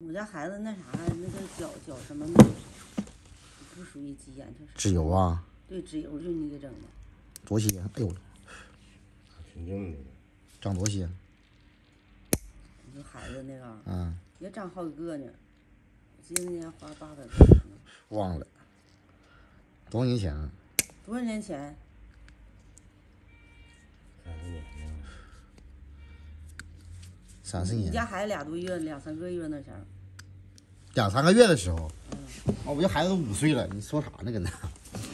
我家孩子那啥那个脚什么不属于鸡眼，就是脂油啊。对，脂油就你给整的。多些，哎呦，挺硬的，长多些。你说孩子那个，嗯，也长好几个呢。我记得那年花800多。忘了，多少年前？多少年前？3、4年。你家孩子俩多月，2、3个月那前儿。2、3个月的时候，嗯、哦，我家孩子都5岁了，你说啥呢？跟他？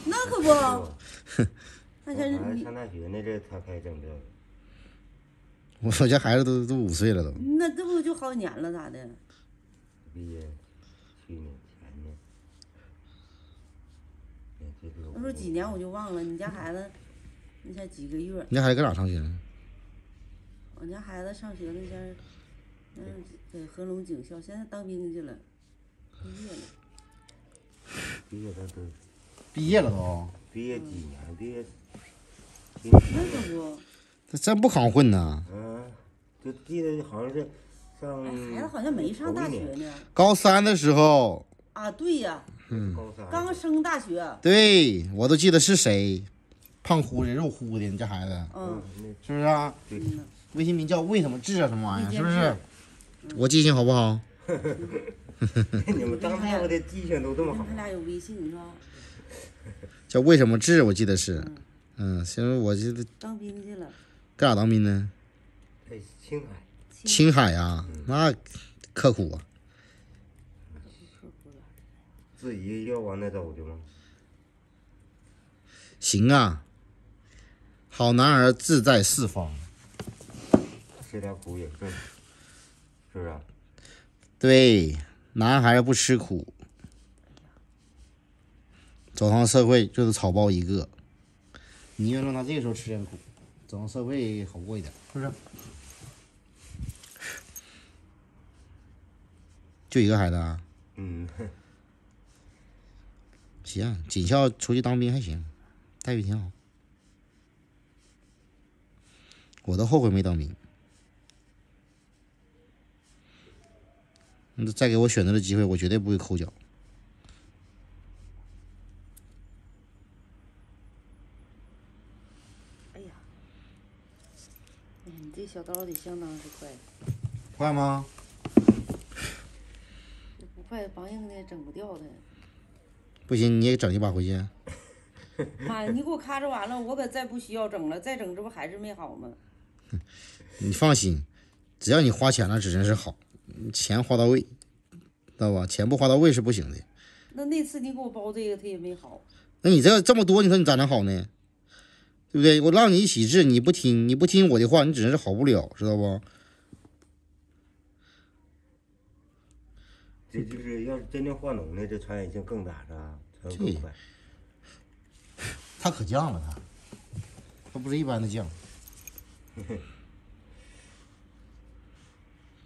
那可不。那前儿上大学那阵，他开始整这个。我家孩子都5岁了都。那这不就好几年了咋的？毕业，去年前年。那时候几年我就忘了。你家孩子，那才几个月？你家孩子搁哪上学？我家孩子上学那前，嗯，在合龙警校，现在当兵去了，毕业了都，毕业几年？毕业，那可不，这真不扛混呐。嗯，就记得好像是上，孩子好像没上大学呢。高3的时候。啊，对呀。嗯。高3。刚升大学。对，我都记得是谁，胖乎的、肉乎的，你这孩子，嗯，是不是啊？对。微信名叫为什么治啊什么玩意儿，是不是？我记性好不好？你们当面我的记性都这么好。他俩有微信，你说。叫为什么治？我记得是，嗯，行，我记得。当兵去了。干啥当兵呢？在青海。青海啊，那刻苦啊。自己要往那走去吗？行啊，好男儿志在四方。吃点苦也顺，是不是？对，男孩不吃苦，走上社会就是草包一个。你愿让他这个时候吃点苦，走上社会好过一点，是不是？就一个孩子啊？嗯。行，警校出去当兵还行，待遇挺好。我都后悔没当兵。再给我选择的机会，我绝对不会抠脚。哎呀，你这小刀得相当之快。快吗？不快，梆硬的整不掉它。不行，你也整一把回去。妈呀，你给我咔着完了，我可再不需要整了，再整这不还是没好吗？你放心，只要你花钱了，指定是好。钱花到位，知道吧？钱不花到位是不行的。那次你给我包这个，他也没好。那你这么多，你说你咋能好呢？对不对？我让你一起治，你不听我的话，你只能是好不了，知道不？这就是要是真正化脓呢，这传染性更大，是吧？传染更快。他可犟了，他不是一般的犟。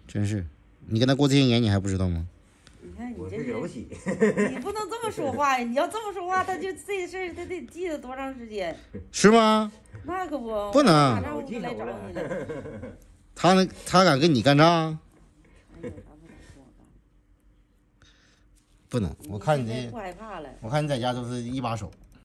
真是。你跟他过这些年，你还不知道吗？你看你这你不能这么说话呀！你要这么说话，他就这事儿他得记得多长时间？是吗？那可不能。我就来找你了。他敢跟你干仗？不能，我看你这，我看你在家都是一把手。